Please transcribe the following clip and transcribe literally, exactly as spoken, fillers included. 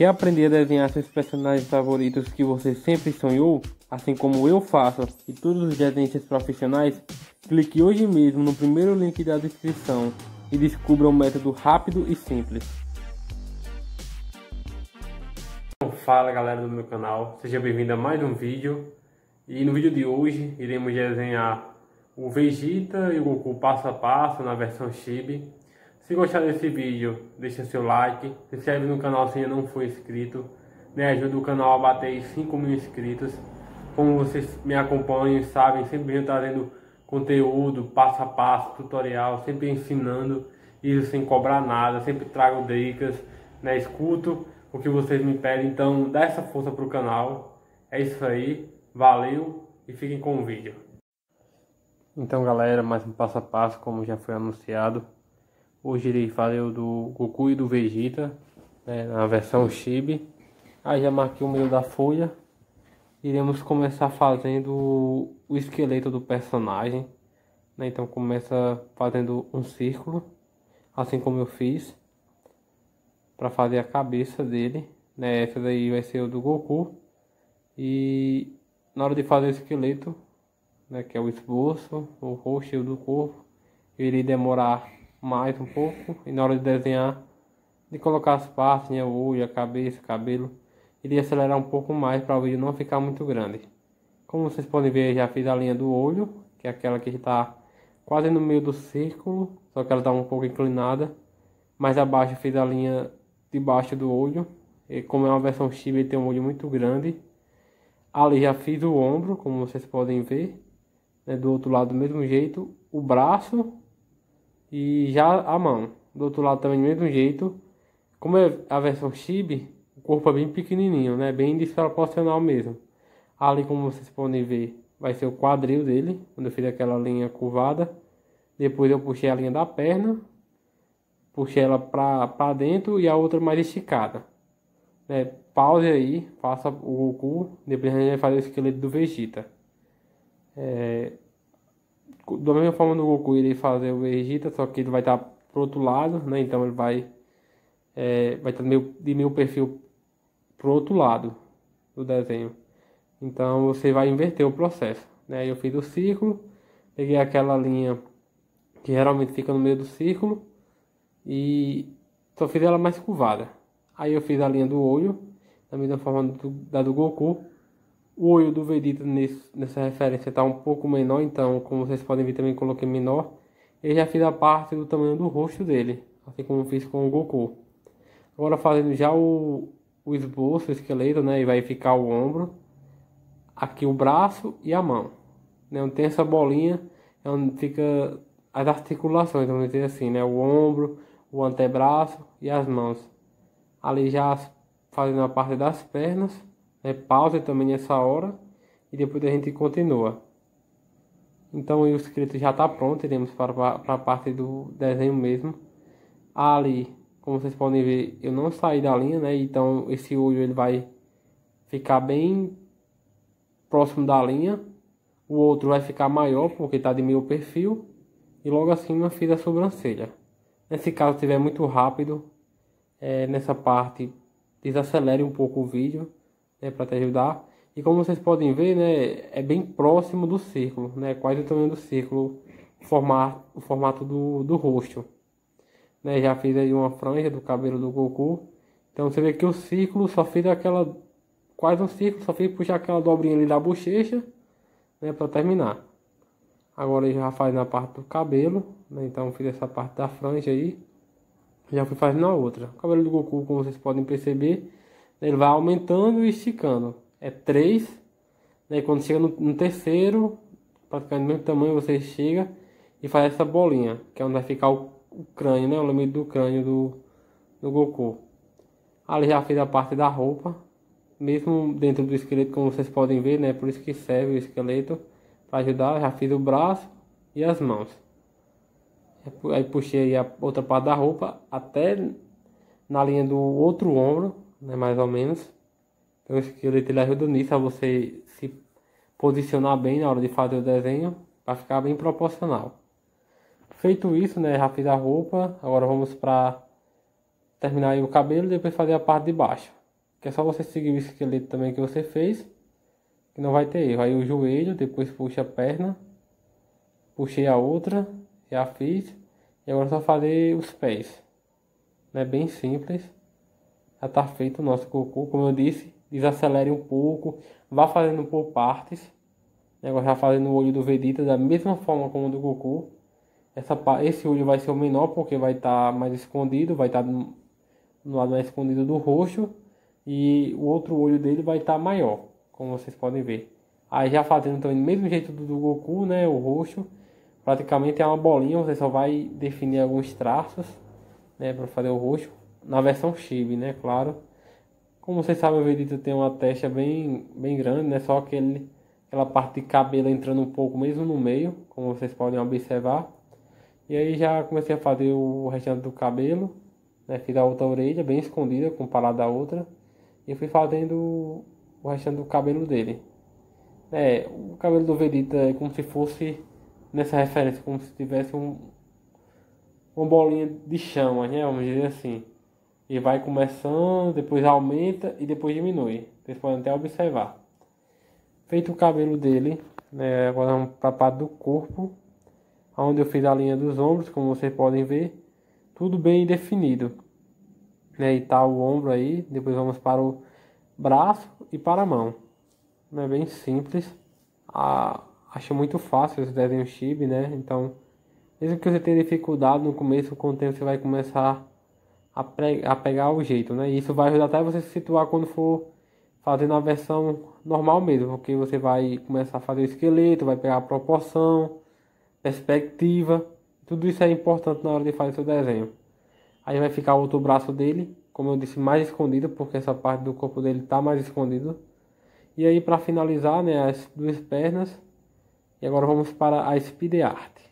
Quer aprender a desenhar seus personagens favoritos que você sempre sonhou, assim como eu faço e todos os desenhistas profissionais? Clique hoje mesmo no primeiro link da descrição e descubra um método rápido e simples. Fala galera do meu canal, seja bem-vindo a mais um vídeo. E no vídeo de hoje iremos desenhar o Vegeta e o Goku passo a passo na versão chibi. Se gostar desse vídeo, deixa seu like, se inscreve no canal se ainda não for inscrito, né? Ajuda o canal a bater cinco mil inscritos. Como vocês me acompanham e sabem, sempre eu trazendo conteúdo, passo a passo, tutorial, sempre ensinando, isso sem cobrar nada, sempre trago dicas, né? Escuto o que vocês me pedem, então dá essa força pro canal. É isso aí, valeu e fiquem com o vídeo. Então galera, mais um passo a passo como já foi anunciado. Hoje irei fazer o do Goku e do Vegeta, né, na versão chibi. Aí já marquei o meio da folha. Iremos começar fazendo o esqueleto do personagem, né? Então começa fazendo um círculo, assim como eu fiz, para fazer a cabeça dele, né? Essa daí vai ser o do Goku. E na hora de fazer o esqueleto, né, que é o esboço, o rosto do corpo, eu irei demorar mais um pouco, e na hora de desenhar, de colocar as partes, né, o olho, a cabeça, o cabelo, iria acelerar um pouco mais para o vídeo não ficar muito grande. Como vocês podem ver, já fiz a linha do olho, que é aquela que está quase no meio do círculo, só que ela está um pouco inclinada. Mais abaixo fiz a linha debaixo do olho, e como é uma versão chibi, ele tem um olho muito grande. Ali já fiz o ombro, como vocês podem ver, né, do outro lado do mesmo jeito, o braço. E já a mão, do outro lado também do mesmo jeito. Como é a versão chibi, o corpo é bem pequenininho, né? Bem desproporcional mesmo. Ali, como vocês podem ver, vai ser o quadril dele, quando eu fiz aquela linha curvada. Depois eu puxei a linha da perna, puxei ela pra, pra dentro e a outra mais esticada, né? Pause aí, faça o Goku, depois a gente vai fazer o esqueleto do Vegeta. É... Da mesma forma do Goku, irei fazer o Vegeta, só que ele vai estar pro outro lado, né? Então ele vai é, vai estar meio, de meio perfil pro outro lado do desenho. Então você vai inverter o processo, né? Eu fiz o círculo, peguei aquela linha que geralmente fica no meio do círculo e só fiz ela mais curvada. Aí eu fiz a linha do olho, da mesma forma do, da do Goku. O olho do Vegeta nessa referência está um pouco menor, então como vocês podem ver também coloquei menor. Eu já fiz a parte do tamanho do rosto dele, assim como fiz com o Goku. Agora fazendo já o, o esboço, o esqueleto, né? E vai ficar o ombro, aqui o braço e a mão, né? Onde tem essa bolinha, é onde fica as articulações, vamos dizer assim, né? O ombro, o antebraço e as mãos. Ali já fazendo a parte das pernas. É, pausa também nessa hora e depois a gente continua. Então o escrito já está pronto, iremos para, para a parte do desenho mesmo. Ali, como vocês podem ver, eu não saí da linha, né? Então esse olho ele vai ficar bem próximo da linha. O outro vai ficar maior porque está de meio perfil. E logo acima eu fiz a sobrancelha. Nesse caso, se estiver muito rápido, é, nessa parte desacelere um pouco o vídeo, né, para te ajudar. E como vocês podem ver, né, é bem próximo do círculo, né, quase o tamanho do círculo, formar o formato do, do rosto, né. Já fiz aí uma franja do cabelo do Goku. Então você vê que o círculo só fiz aquela, quase um círculo, só fiz puxar aquela dobrinha ali da bochecha, né, para terminar. Agora eu já faz na parte do cabelo, né, então fiz essa parte da franja aí, já fui fazendo a outra. O cabelo do Goku, como vocês podem perceber, ele vai aumentando e esticando. É três, né? Quando chega no, no terceiro, praticamente do mesmo tamanho, você chega e faz essa bolinha, que é onde vai ficar o, o crânio, né? O limite do crânio do, do Goku. Ali já fez a parte da roupa, mesmo dentro do esqueleto, como vocês podem ver, né? Por isso que serve o esqueleto, para ajudar. Já fiz o braço e as mãos. Aí puxei aí a outra parte da roupa, até na linha do outro ombro, né, mais ou menos. Então o esqueleto ele ajuda nisso, a você se posicionar bem na hora de fazer o desenho, para ficar bem proporcional. Feito isso, né, já fiz a roupa. Agora vamos para terminar aí o cabelo e depois fazer a parte de baixo. que é só você seguir o esqueleto também que você fez, que não vai ter erro. Aí o joelho, depois puxa a perna, puxei a outra, já fiz, e agora é só fazer os pés. É bem simples, já tá feito o nosso Goku. Como eu disse, desacelere um pouco, vá fazendo por partes. Agora já fazendo o olho do Vegeta da mesma forma como o do Goku. Essa, esse olho vai ser o menor porque vai estar tá mais escondido, vai estar tá no, no lado mais escondido do roxo. E o outro olho dele vai estar tá maior, como vocês podem ver. Aí já fazendo também do mesmo jeito do, do Goku, né, o roxo. Praticamente é uma bolinha, você só vai definir alguns traços, né, para fazer o roxo. Na versão chibi, né, claro. Como vocês sabem, o Vegeta tem uma testa bem, bem grande, né, só que ele... aquela parte de cabelo entrando um pouco mesmo no meio, como vocês podem observar. E aí já comecei a fazer o restante do cabelo, né? Fiz a outra orelha bem escondida comparada à outra. E fui fazendo o restante do cabelo dele. É, o cabelo do Vegeta é como se fosse, nessa referência, como se tivesse um, uma bolinha de chama, né? Vamos dizer assim. E vai começando, depois aumenta e depois diminui. Vocês podem até observar. Feito o cabelo dele, né, agora vamos para a parte do corpo, onde eu fiz a linha dos ombros, como vocês podem ver, tudo bem definido, né, e tá o ombro aí. Depois vamos para o braço e para a mão, é bem simples. ah, acho muito fácil esse desenho chibi, né, então mesmo que você tenha dificuldade no começo, com o tempo você vai começar a, a pegar o jeito, né, e isso vai ajudar até você se situar quando for fazendo a versão normal mesmo, porque você vai começar a fazer o esqueleto, vai pegar a proporção, perspectiva, tudo isso é importante na hora de fazer seu desenho. Aí vai ficar o outro braço dele, como eu disse, mais escondido, porque essa parte do corpo dele tá mais escondido. E aí para finalizar, né, as duas pernas. E agora vamos para a speed art.